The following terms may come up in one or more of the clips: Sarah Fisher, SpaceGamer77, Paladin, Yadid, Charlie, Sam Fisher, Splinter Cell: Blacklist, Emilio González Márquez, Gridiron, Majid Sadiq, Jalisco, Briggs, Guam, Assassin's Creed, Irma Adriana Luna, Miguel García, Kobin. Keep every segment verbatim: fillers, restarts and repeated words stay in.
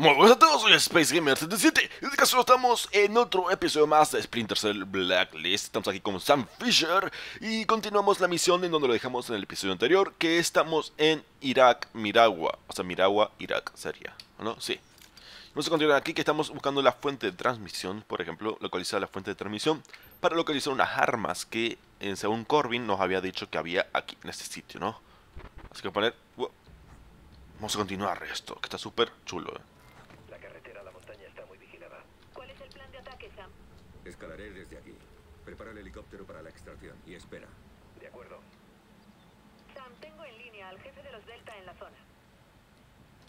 Muy buenas a todos, soy SpaceGamer setenta y siete y en este caso estamos en otro episodio más de Splinter Cell Blacklist. Estamos aquí con Sam Fisher y continuamos la misión en donde lo dejamos en el episodio anterior, que estamos en Irak, Miragua, o sea, Miragua, Irak sería, ¿no? Sí. Vamos a continuar aquí, que estamos buscando la fuente de transmisión, por ejemplo, localizar la fuente de transmisión para localizar unas armas que, según Kobin, nos había dicho que había aquí en este sitio, ¿no? Así que poner... Vamos a continuar esto, que está súper chulo, ¿eh? Escalaré desde aquí. Prepara el helicóptero para la extracción y espera. De acuerdo. Sam, tengo en línea al jefe de los Delta en la zona.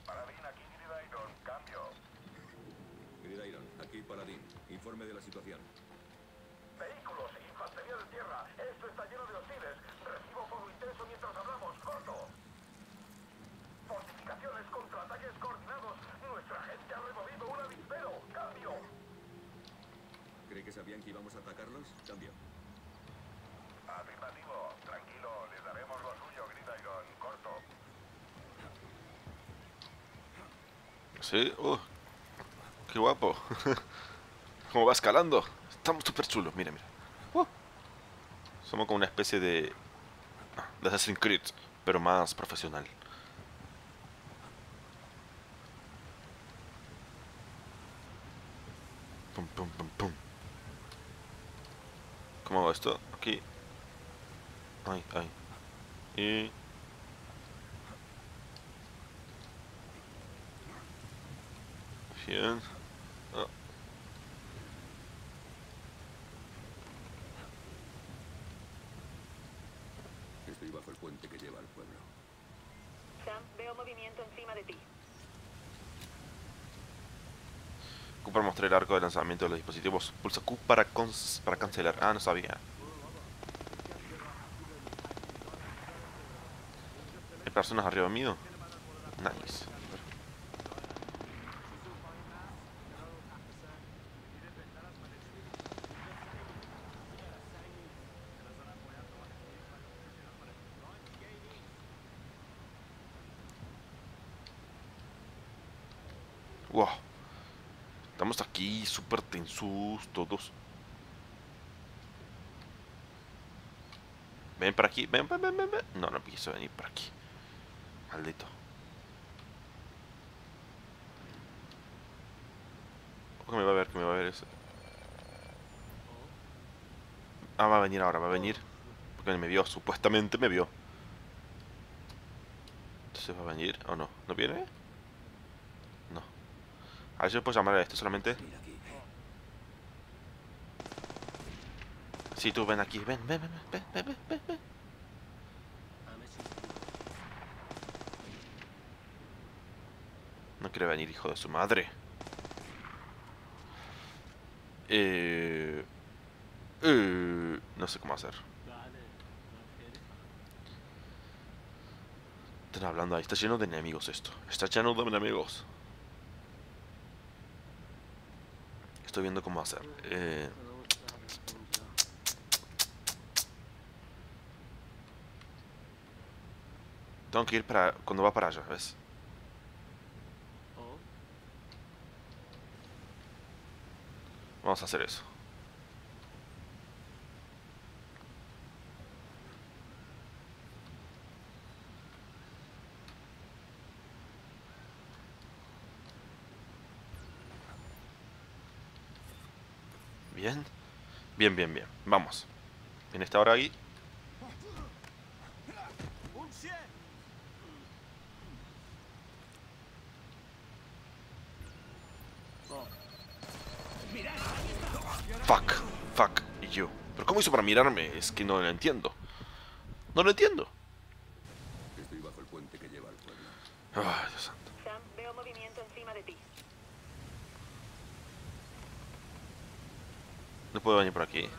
Paladin, aquí Gridiron. Cambio. Gridiron, aquí Paladin. Informe de la situación. Vehículos e infantería de tierra. Esto está lleno de hostiles. Recibo fuego intenso mientras hablamos. Corto. Fortificaciones contra ataques coordinados. Nuestra gente ha removido un avispero. Cambio. ¿Cree que sabían que íbamos a atacarlos? Cambio. Afirmativo. Tranquilo, les daremos lo suyo, Gridiron. Corto. Sí, uh. Qué guapo. Como va escalando. Estamos súper chulos, mira, mira. Uh. Somos como una especie de... de Assassin's Creed, pero más profesional. Pum, pum, pum, pum. ¿Cómo va esto? Aquí. Ay, ay. Y... bien. Oh. Estoy bajo el puente que lleva al pueblo. Sam, veo movimiento encima de ti. Q para mostrar el arco de lanzamiento de los dispositivos. Pulsa Q para, para cancelar. Ah, no sabía. ¿Hay personas arriba mío? Nice. Wow. Estamos aquí, súper tensos todos. Ven para aquí, ven, ven, ven, ven. No, no pienso venir para aquí. Maldito. ¿Cómo me va a ver? ¿Qué me va a ver eso? Ah, va a venir ahora, va a venir. Porque me vio, supuestamente me vio. Entonces va a venir, ¿o no? ¿No viene? A ver si puedo llamar a esto solamente. Si sí, tú ven aquí, ven, ven, ven, ven, ven, ven, ven, ven. No quiere venir, hijo de su madre. Eh, eh, no sé cómo hacer. Están hablando ahí, está lleno de enemigos esto. Está lleno de enemigos. Estoy viendo cómo hacer. Eh... Tengo que ir para... cuando va para allá, ¿ves? Vamos a hacer eso. Bien, bien, bien, bien. Vamos. En esta hora ahí. Fuck, fuck, y yo. ¿Pero cómo hizo para mirarme? Es que no lo entiendo. No lo entiendo. Estoy bajo el puente que lleva al pueblo. Ay, Dios santo. Sam, veo movimiento encima de ti. No puedo venir por aquí.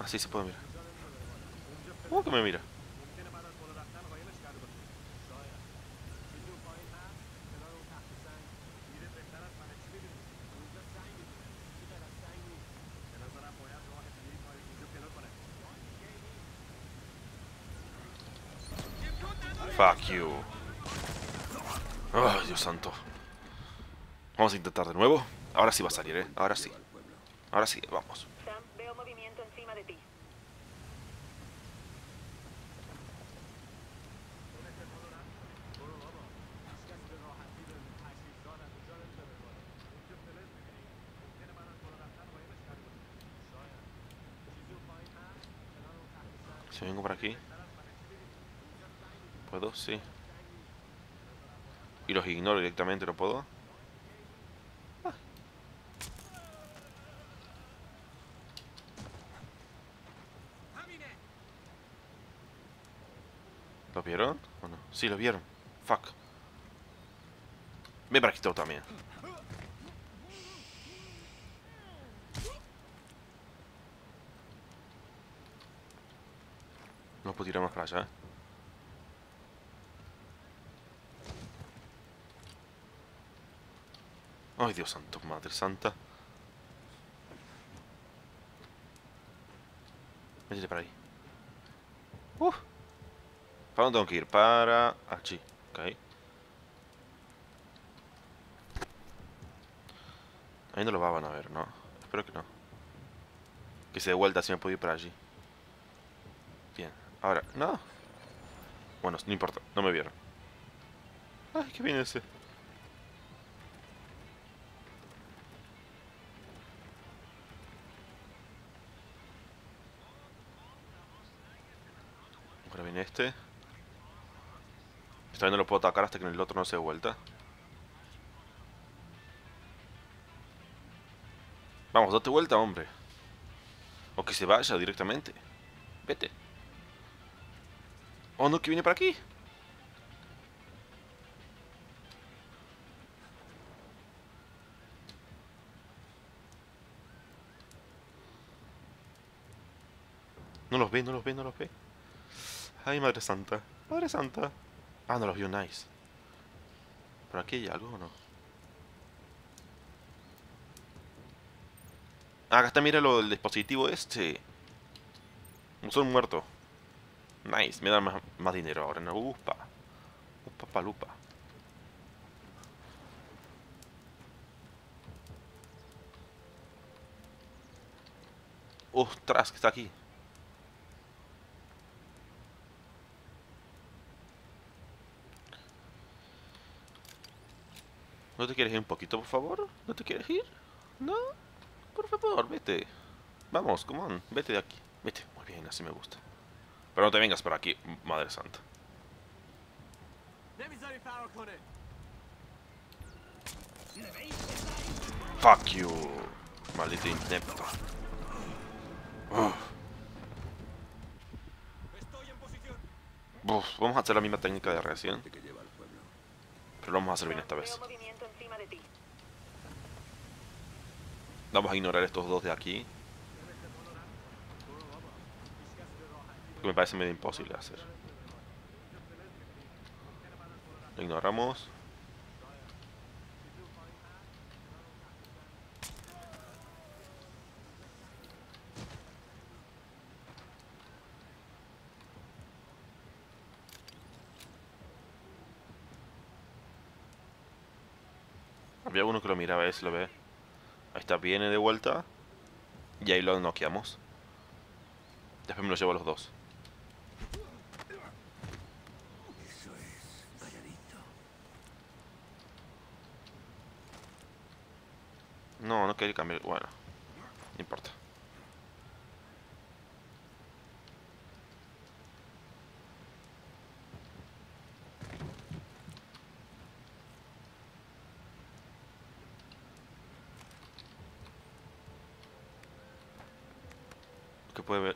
Ah, sí, se puede mirar. ¿Cómo que me mira? Fuck you. Ay, Dios santo. Vamos a intentar de nuevo. Ahora sí va a salir, ¿eh? Ahora sí. Ahora sí, vamos. Sam, veo movimiento encima de ti. Si vengo por aquí. ¿Puedo? Sí. Y los ignoro directamente, ¿no puedo? Ah. ¿Lo vieron? ¿O no? Sí, lo vieron. Fuck. Me practicó también. No puedo tirar más para allá, ¿eh? Ay, Dios santo, madre santa. Métete para ahí. Uh. ¿Para dónde tengo que ir? Para... allí. Ok. Ahí no lo van a ver, ¿no? Espero que no. Que se dé vuelta si me puedo ir para allí. Bien. Ahora... no. Bueno, no importa. No me vieron. Ay, qué bien ese. Este. Esta vez no lo puedo atacar hasta que el otro no se dé vuelta. Vamos, date vuelta, hombre. O que se vaya directamente. Vete. Oh, no, que viene para aquí. No los ve, no los ve, no los ve. Ay, madre santa. Madre santa. Ah, no los vio, nice. ¿Por aquí hay algo o no? Ah, acá está, mira lo, el dispositivo este. Son muerto. Nice, me dan más, más dinero ahora, ¿no? Upa. Upa, palupa. Ostras, que está aquí. ¿No te quieres ir un poquito, por favor? ¿No te quieres ir? ¿No? Por favor, vete. Vamos, come on, vete de aquí. Vete, muy bien, así me gusta. Pero no te vengas para aquí, madre santa. Fuck you, maldito inepto. Uf, vamos a hacer la misma técnica de reacción. Pero lo vamos a hacer bien esta vez. Vamos a ignorar estos dos de aquí. Que me parece medio imposible hacer. Lo ignoramos. Había uno que lo miraba, ese lo ve. Ahí está, viene de vuelta. Y ahí lo noqueamos. Después me lo llevo a los dos. Eso es, calladito. No, no quería cambiar. Bueno, no importa.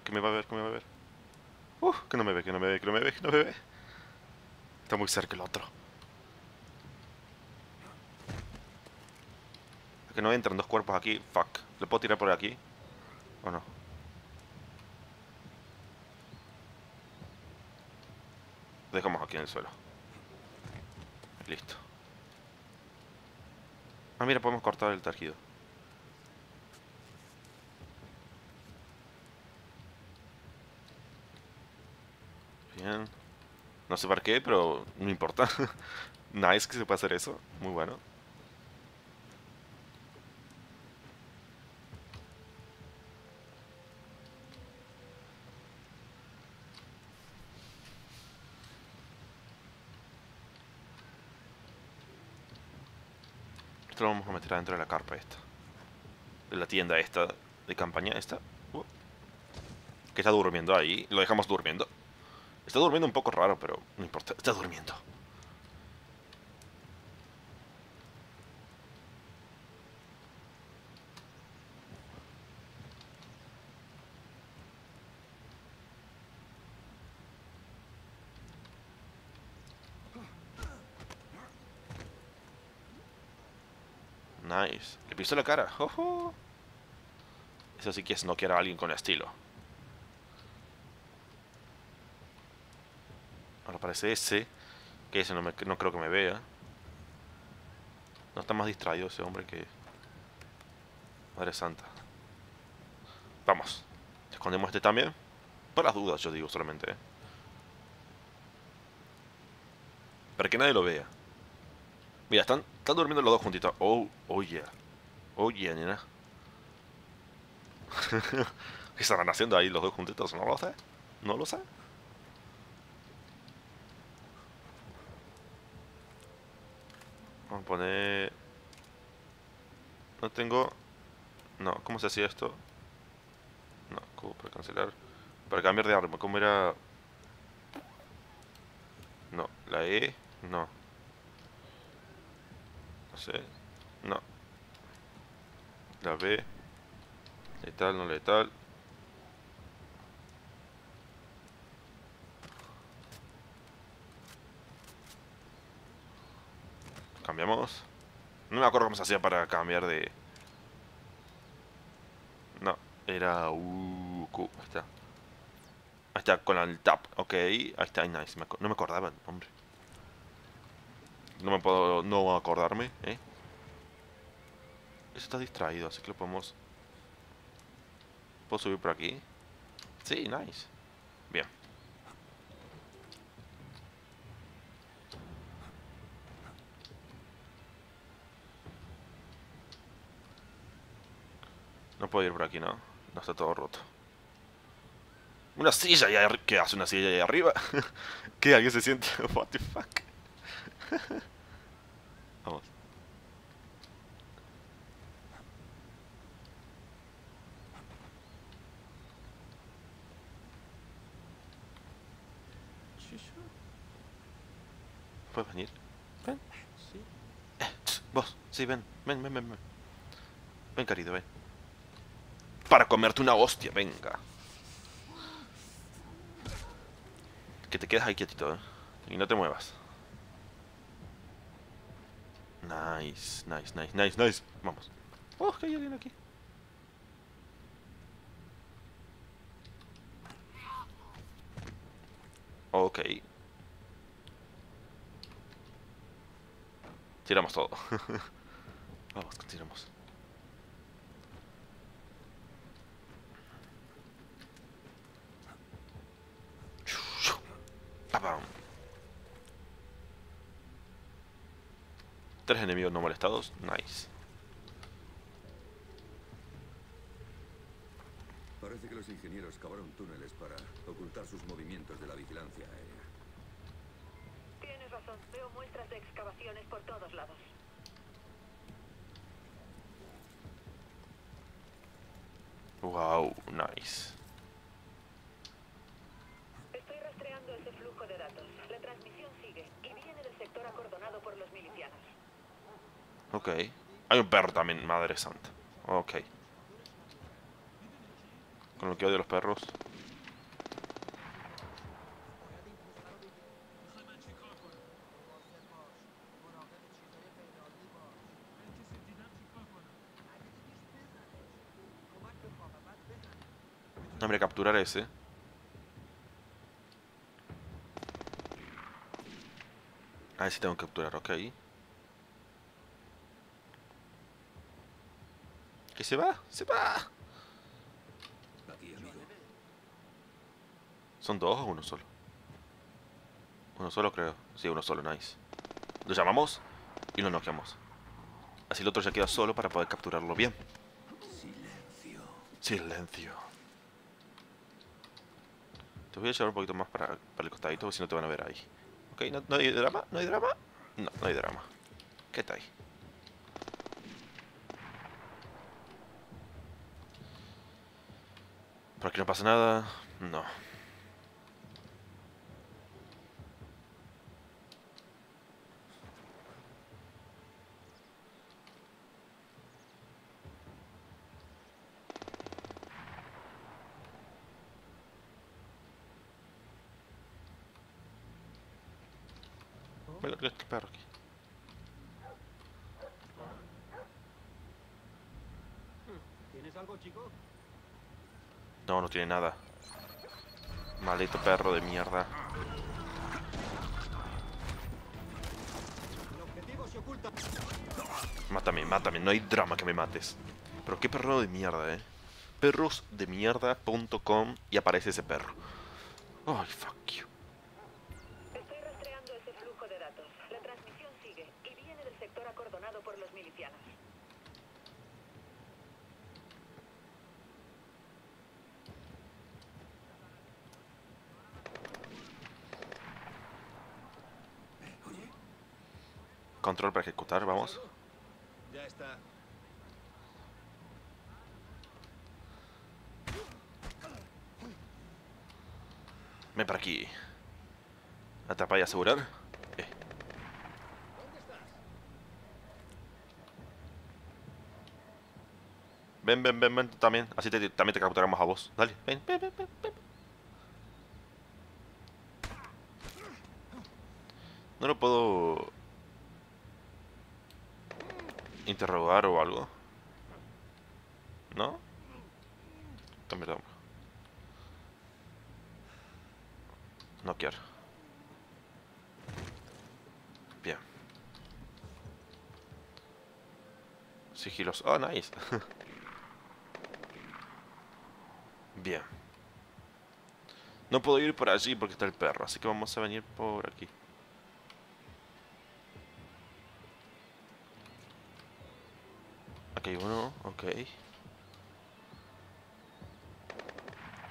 Que me va a ver, que me va a ver. Uf, que no me ve, que no me ve, que no me ve, que no me ve. Está muy cerca el otro. Que no entran dos cuerpos aquí. Fuck. ¿Le puedo tirar por aquí? ¿O no? Lo dejamos aquí en el suelo. Listo. Ah, mira, podemos cortar el tejido. Bien. No sé para qué, pero no importa. Nice que se pueda hacer eso. Muy bueno. Esto lo vamos a meter adentro de la carpa esta. De la tienda esta. De campaña esta. Uh. Que está durmiendo ahí. Lo dejamos durmiendo. Está durmiendo un poco raro, pero no importa. Está durmiendo. Nice. Le pisó la cara. Oh, oh. Eso sí que es noquear a alguien con estilo. Ahora aparece ese. Que ese no, me, no creo que me vea. No está más distraído ese hombre que... Madre santa. Vamos. Escondemos este también. Por las dudas, yo digo solamente. ¿eh? Para que nadie lo vea. Mira, están, están durmiendo los dos juntitos. Oh, oh yeah. Oh yeah, nena. ¿Qué estarán haciendo ahí los dos juntitos? No lo sé. No lo sé. Vamos a poner... No tengo... No, ¿cómo se hacía esto? No, ¿cómo para cancelar? Para cambiar de arma, ¿cómo era? No, la E... No. No sé, no. La B. Letal, no letal. Cambiamos. No me acuerdo cómo se hacía para cambiar de... No, era... Uh, Q, ahí está. Ahí está, con el tap. Ok, ahí está, nice. No me acordaba, hombre. No me puedo no acordarme, ¿eh? Eso está distraído, así que lo podemos... ¿Puedo subir por aquí? Sí, nice. Bien. No puedo ir por aquí, ¿no? No, está todo roto. Una silla ahí arriba. ¿Qué hace una silla ahí arriba? ¿Qué? ¿Alguien se siente? What the fuck? Vamos. ¿Puedes venir? Ven. Sí. Eh, tss, vos, sí, ven. Ven, ven, ven, ven. Ven, querido, ven. Para comerte una hostia, venga. Que te quedes ahí quietito, eh. Y no te muevas. Nice, nice, nice, nice, nice. Vamos. Oh, que hay alguien aquí. Ok. Tiramos todo. Vamos, continuamos. Tres enemigos no molestados. Nice. Parece que los ingenieros cavaron túneles para ocultar sus movimientos de la vigilancia aérea. Tienes razón. Veo muestras de excavaciones por todos lados. Wow, nice. Estoy rastreando ese flujo de datos. La transmisión sigue y viene del sector acordonado por los milicianos. Ok. Hay un perro también, madre santa. Ok. Con lo que odio a los perros. No, hombre, capturar a ese. A ese tengo que capturar, ok. Que se va, se va. ¿Son dos o uno solo? Uno solo creo. Sí, uno solo, nice. Lo llamamos y lo noqueamos. Así el otro se queda solo para poder capturarlo bien. Silencio. Silencio. Te voy a llevar un poquito más para, para el costadito, porque si no te van a ver ahí. Ok, ¿no, no hay drama? ¿No hay drama? No, no hay drama. ¿Qué está ahí? Por aquí no pasa nada. No. Me lo creo este perro aquí. ¿Tienes algo, chico? No, no tiene nada. Maldito perro de mierda. Mátame, mátame. No hay drama que me mates. Pero qué perro de mierda, eh. perros de mierda punto com y aparece ese perro. Ay, fuck you. Estoy rastreando ese flujo de datos. La transmisión sigue y viene del sector acordonado por los milicianos. Control para ejecutar, vamos. Ya está. Ven para aquí. Atrapa y asegurar. Eh. ¿Dónde estás? Ven, ven, ven, ven, también. Así te, también te capturamos a vos. Dale, ven, ven, ven, ven, ven. No lo puedo interrogar o algo. ¿No? Toma, toma. No quiero. Bien. Sigilos. Oh, nice. Bien. No puedo ir por allí porque está el perro, así que vamos a venir por aquí. Ok, uno, ok.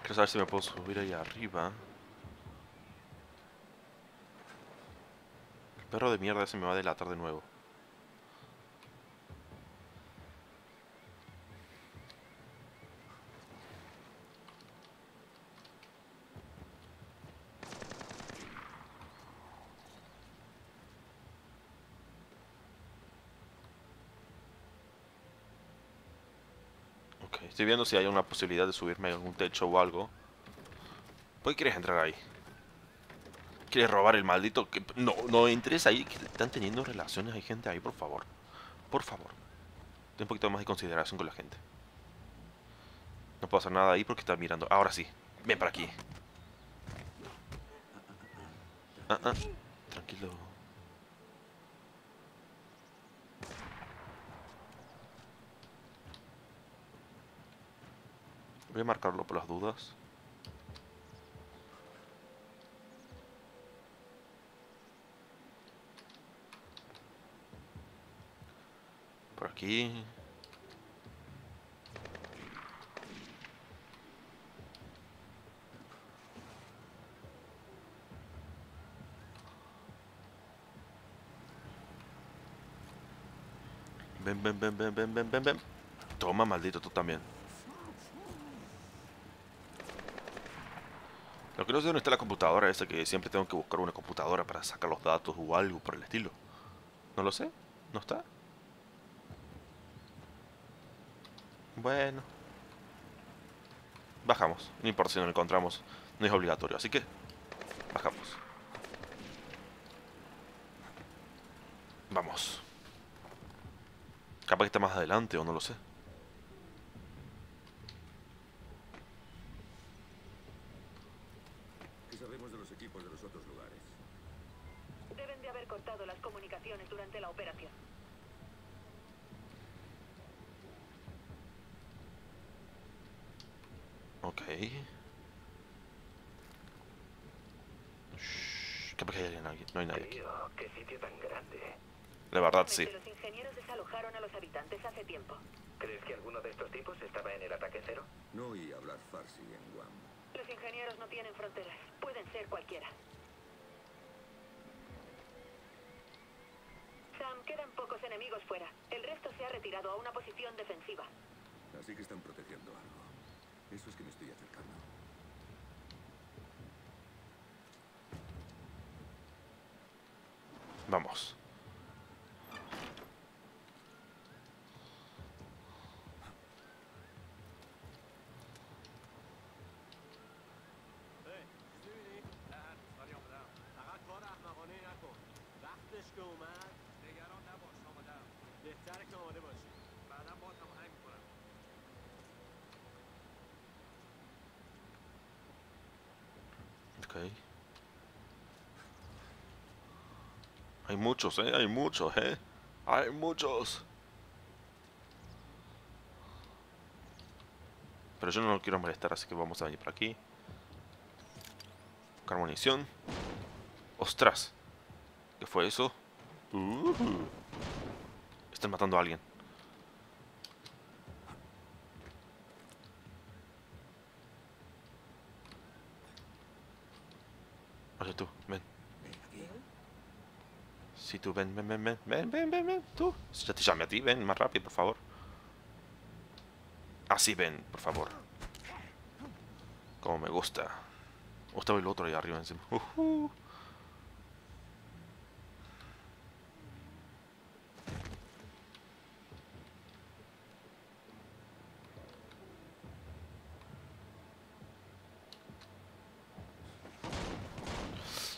Quiero saber si me puedo subir ahí arriba. El perro de mierda ese me va a delatar de nuevo. Estoy viendo si hay una posibilidad de subirme a algún techo o algo. ¿Por qué quieres entrar ahí? ¿Quieres robar el maldito? Que... No, no entres ahí. Que están teniendo relaciones. Hay gente ahí, por favor. Por favor. Ten un poquito más de consideración con la gente. No puedo hacer nada ahí porque está mirando. Ahora sí. Ven para aquí. Ah, ah. Tranquilo. Voy a marcarlo por las dudas. Por aquí. Ven, ven, ven, ven, ven, ven, ven, ven. Toma, maldito, tú también. Lo que no sé dónde está la computadora esa, que siempre tengo que buscar una computadora para sacar los datos o algo por el estilo. No lo sé. ¿No está? Bueno. Bajamos. No importa si no lo encontramos. No es obligatorio. Así que bajamos. Vamos. Capaz que está más adelante o no lo sé. No hay nadie aquí. Tío, qué sitio tan grande. de verdad sí. Los ingenieros desalojaron a los habitantes hace tiempo. ¿Crees que alguno de estos tipos estaba en el ataque cero? No oí hablar farsi en Guam. Los ingenieros no tienen fronteras. Pueden ser cualquiera. Sam, quedan pocos enemigos fuera. El resto se ha retirado a una posición defensiva. Así que están protegiendo algo. Eso es que me estoy acercando. Vamos. Okay. Hay muchos, eh, hay muchos, eh, hay muchos. Pero yo no lo quiero molestar, así que vamos a venir por aquí. Buscar munición. ¡Ostras! ¿Qué fue eso? Uh-huh. Están matando a alguien. Oye, tú, ven. Sí, tú, ven, ven, ven, ven, ven, ven, ven, ven, tú. Si ya te llame a ti, ven, más rápido, por favor. Así, ven, por favor. Como me gusta. O estaba el otro ahí arriba encima. Uh-huh.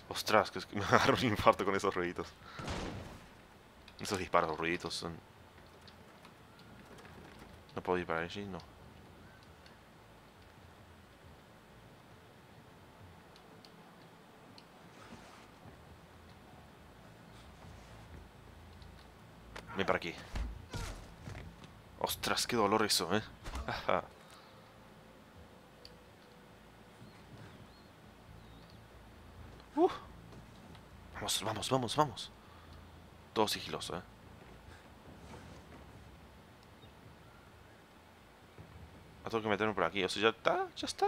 Ostras, que me agarro un infarto con esos ruiditos. Esos disparos, los ruiditos son... ¿No puedo disparar allí? No. Ven para aquí. Ostras, qué dolor eso, eh. Ajá. Uh. Vamos, vamos, vamos, vamos. Todo sigiloso, eh. Ah, tengo que meterme por aquí. O sea, ya está, ya está.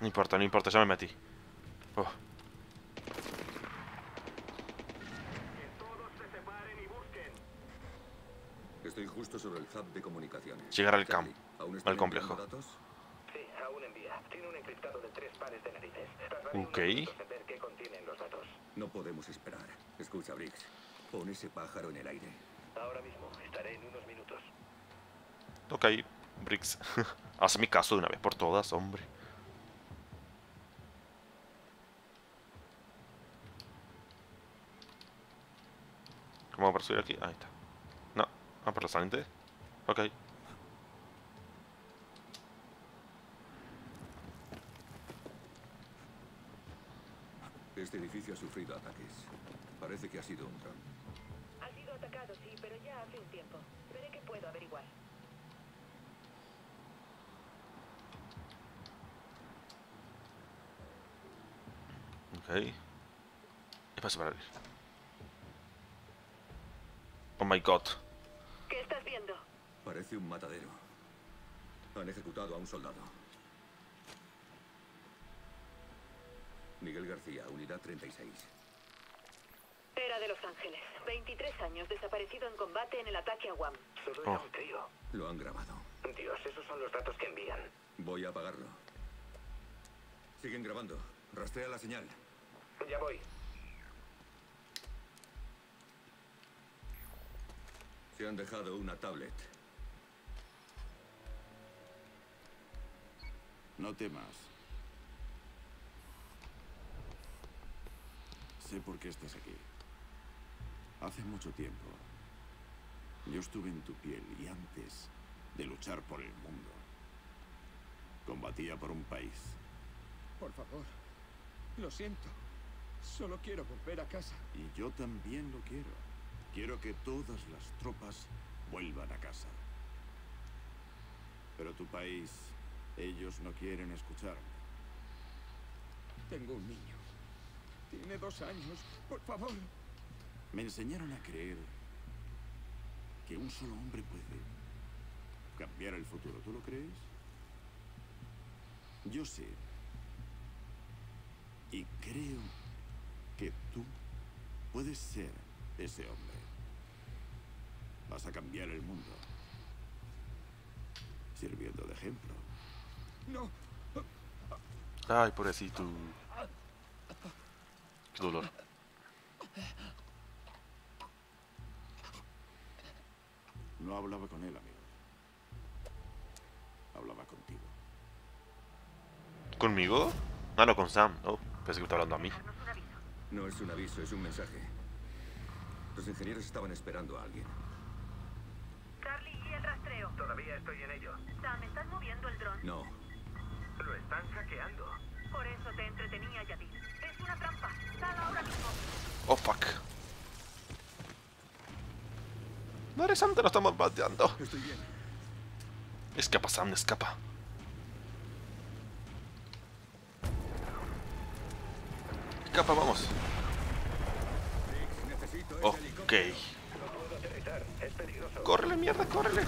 No importa, no importa, ya me metí. Oh. Estoy justo sobre el hub de comunicaciones. Llegar al campo, al complejo. Sí, aún envía. Tiene un encriptado de tres pares de narices. Okay. Ver qué contienen los datos. No podemos esperar. Escucha, Briggs. Pon ese pájaro en el aire. Ahora mismo. Estaré en unos minutos. Ok, Briggs. Haz mi caso de una vez por todas, hombre. ¿Cómo para subir aquí? Ahí está. Ah, por la saliente. Ok. Este edificio ha sufrido ataques. Parece que ha sido un dron. Ha sido atacado, sí, pero ya hace un tiempo. Veré que puedo averiguar. Ok. Espacio para abrir. Oh my god. Parece un matadero. Han ejecutado a un soldado. Miguel García, unidad treinta y seis. Era de Los Ángeles. veintitrés años, desaparecido en combate en el ataque a Guam. Solo era un trío. Lo han grabado. Dios, esos son los datos que envían. Voy a apagarlo. Siguen grabando. Rastrea la señal. Ya voy. Se han dejado una tablet. No temas. Sé por qué estás aquí. Hace mucho tiempo, yo estuve en tu piel y antes de luchar por el mundo, combatía por un país. Por favor, lo siento. Solo quiero volver a casa. Y yo también lo quiero. Quiero que todas las tropas vuelvan a casa. Pero tu país, ellos no quieren escucharme. Tengo un niño. Tiene dos años. Por favor. Me enseñaron a creer que un solo hombre puede cambiar el futuro. ¿Tú lo crees? Yo sé. Y creo que tú puedes ser ese hombre. Vas a cambiar el mundo. Sirviendo de ejemplo. No. Ay, pobrecito. Qué dolor. No hablaba con él, amigo. Hablaba contigo. ¿Conmigo? Ah, no, con Sam. Oh, pensé que estaba hablando a mí. No es un aviso, es un mensaje. Los ingenieros estaban esperando a alguien. Charlie, ¿y el rastreo? Todavía estoy en ello. Sam, ¿estás moviendo el dron? No. Lo están hackeando. Por eso te entretenía, Yadid. Es una trampa. Sal ahora mismo. Oh, fuck. Madre santa, lo estamos bateando. Estoy bien. Escapa, Sam, escapa. Escapa, vamos. Ok. Córrele, mierda, córrele.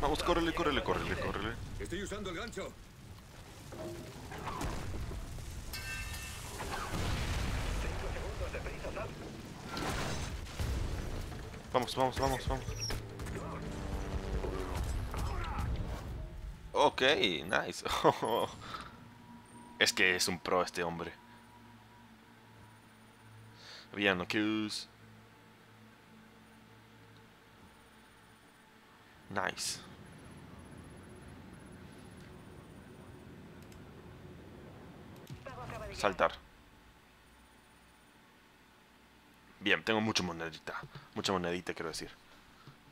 Vamos, córrele, córrele, córrele, córrele. Estoy usando el gancho. Vamos, vamos, vamos, vamos. Ok, nice. Es que es un pro este hombre. Bien, no kills. Nice. Saltar. Bien, tengo mucha monedita. Mucha monedita, quiero decir.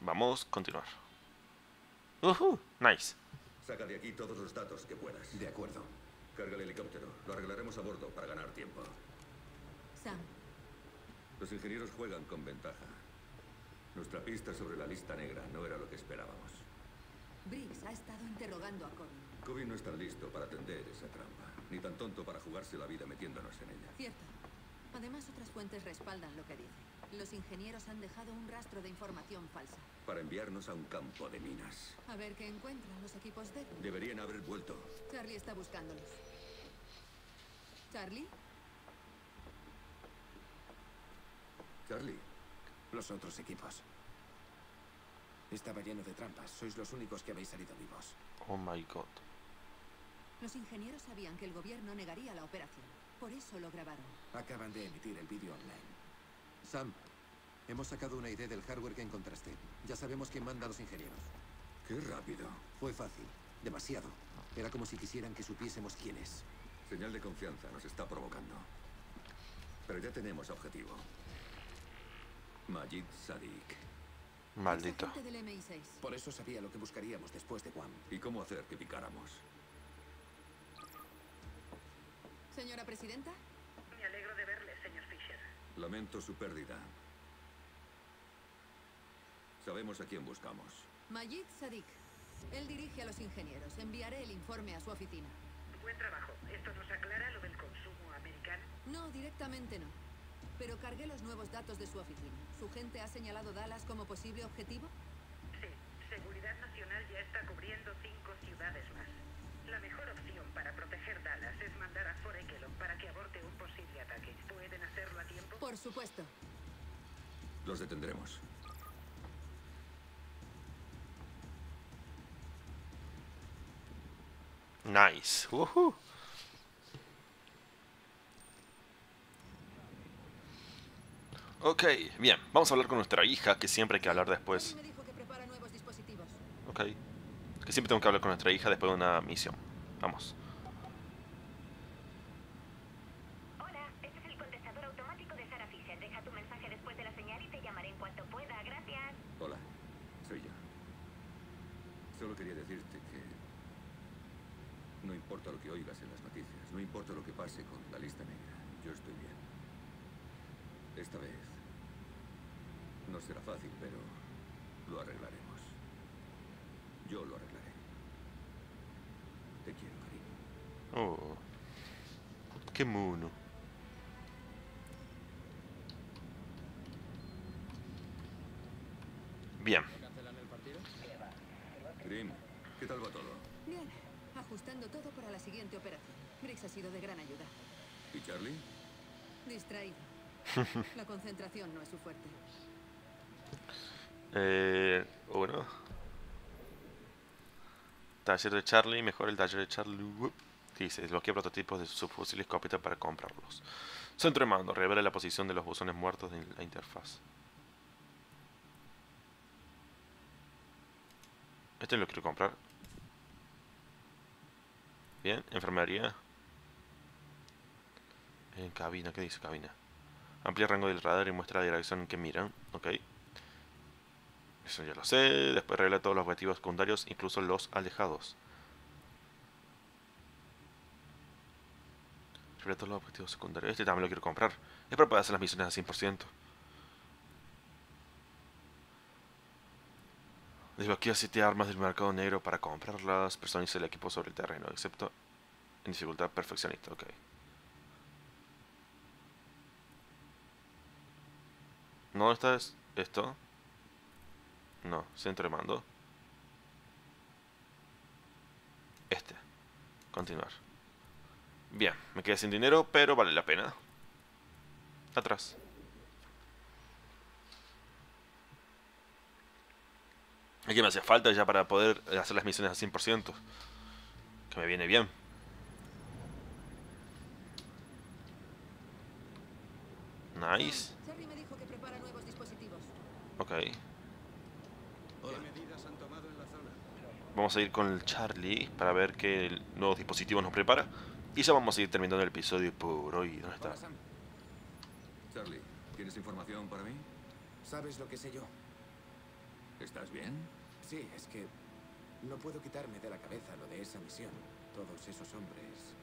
Vamos, continuar. Uh-huh, nice. Saca de aquí todos los datos que puedas. De acuerdo. Carga el helicóptero. Lo arreglaremos a bordo para ganar tiempo. Sam. Los ingenieros juegan con ventaja. Nuestra pista sobre la lista negra no era lo que esperábamos. Briggs ha estado interrogando a Kobin. Kobin no está listo para atender esa trampa. Ni tan tonto para jugarse la vida metiéndonos en ella. Cierto. Además, otras fuentes respaldan lo que dice. Los ingenieros han dejado un rastro de información falsa. Para enviarnos a un campo de minas. A ver qué encuentran los equipos de... Deberían haber vuelto. Charlie está buscándolos. ¿Charlie? Charlie. Los otros equipos. Estaba lleno de trampas. Sois los únicos que habéis salido vivos. Oh my god. Los ingenieros sabían que el gobierno negaría la operación. Por eso lo grabaron. Acaban de emitir el vídeo online. Sam, hemos sacado una idea del hardware que encontraste. Ya sabemos quién manda a los ingenieros. ¡Qué rápido! Fue fácil. Demasiado. Era como si quisieran que supiésemos quién es. Señal de confianza nos está provocando. Pero ya tenemos objetivo. Majid Sadiq. Maldito. Del eme i seis. Por eso sabía lo que buscaríamos después de Guam. ¿Y cómo hacer que picáramos? Señora presidenta. Me alegro de verle, señor Fisher. Lamento su pérdida. Sabemos a quién buscamos. Majid Sadiq. Él dirige a los ingenieros. Enviaré el informe a su oficina. Buen trabajo. ¿Esto nos aclara lo del consumo americano? No, directamente no. Pero cargué los nuevos datos de su oficina. ¿Su gente ha señalado Dallas como posible objetivo? Sí. Seguridad Nacional ya está cubriendo cinco ciudades más. La mejor opción para proteger Dallas es mandar a Forekelon para que aborte un posible ataque. ¿Pueden hacerlo a tiempo? Por supuesto. Los detendremos. Nice. Woohoo. Ok, bien. Vamos a hablar con nuestra hija, que siempre hay que hablar después. Me dijo que prepara nuevos dispositivos. Ok. Que siempre tengo que hablar con nuestra hija después de una misión. Vamos. Hola, este es el contestador automático de Sarah Fisher. Deja tu mensaje después de la señal y te llamaré en cuanto pueda. Gracias. Hola, soy yo. Solo quería decirte que... No importa. importa lo que oigas en las noticias, no importa lo que pase con la lista negra. Yo estoy bien. Esta vez no será fácil, pero lo arreglaremos. Yo lo arreglaré. Te quiero, cariño. Oh, qué mono. Bien. Grimm, ¿qué tal va todo? Bien, ajustando todo para la siguiente operación. Briggs ha sido de gran ayuda. ¿Y Charlie? Distraído. La concentración no es su fuerte. Eh, bueno. Taller de Charlie, mejor el taller de Charlie. Dice, desbloquea prototipos de subfusiles Copita para comprarlos. Centro de mando, revela la posición de los bosones muertos en la interfaz. Este lo quiero comprar. Bien, enfermería. En cabina, ¿qué dice cabina? Amplía rango del radar y muestra la dirección en que miran. Ok. Eso ya lo sé. Después revela todos los objetivos secundarios, incluso los alejados. Revela todos los objetivos secundarios. Este también lo quiero comprar. Es para poder hacer las misiones al cien por ciento. Desbloquea siete armas del mercado negro para comprarlas. Personaliza el equipo sobre el terreno, excepto en dificultad perfeccionista. Ok. ¿No está esto? No, centro de mando. Este. Continuar. Bien, me quedé sin dinero, pero vale la pena. Atrás. Aquí me hacía falta ya para poder hacer las misiones al cien por ciento. Que me viene bien. Nice. Charlie me dijo que prepara nuevos dispositivos. Ok. Hola. Vamos a ir con el Charlie para ver qué nuevos dispositivos nos prepara. Y ya vamos a ir terminando el episodio por hoy. ¿Dónde está? Hola, Sam. Charlie, ¿tienes información para mí? ¿Sabes lo que sé yo? ¿Estás bien? Sí, es que no puedo quitarme de la cabeza lo de esa misión. Todos esos hombres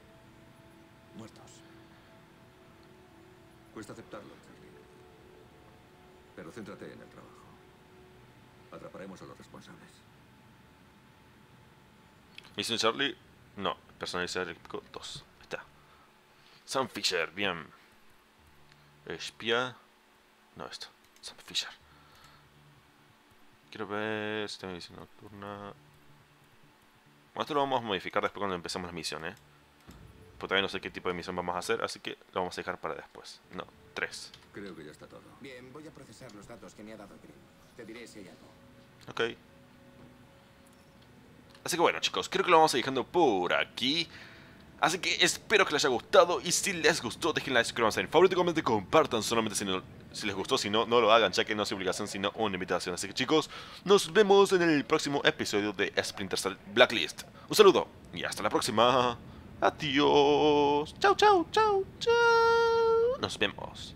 muertos. Cuesta aceptarlo, Charlie. Pero céntrate en el trabajo. Atraparemos a los responsables. Misión Charlie, no. Personalizar el equipo dos. Está. Sam Fisher, bien. Espía. No, esto. Sam Fisher. Quiero ver si tengo visión nocturna. Bueno, esto lo vamos a modificar después cuando empecemos las misiones, ¿eh? Pues todavía no sé qué tipo de misión vamos a hacer, así que lo vamos a dejar para después. No, tres. Creo que ya está todo. Bien, voy a procesar los datos que me ha dado Grimm. Te diré si hay algo. Ok. Así que bueno, chicos, creo que lo vamos a ir dejando por aquí. Así que espero que les haya gustado. Y si les gustó, dejen like, suscríbanse, en favorito, comenten, compartan. Solamente si, no, si les gustó, si no, no lo hagan, ya que no es obligación, sino una invitación. Así que chicos, nos vemos en el próximo episodio de Splinter Cell Blacklist. Un saludo y hasta la próxima. Adiós. Chau, chau, chau, chau. Nos vemos.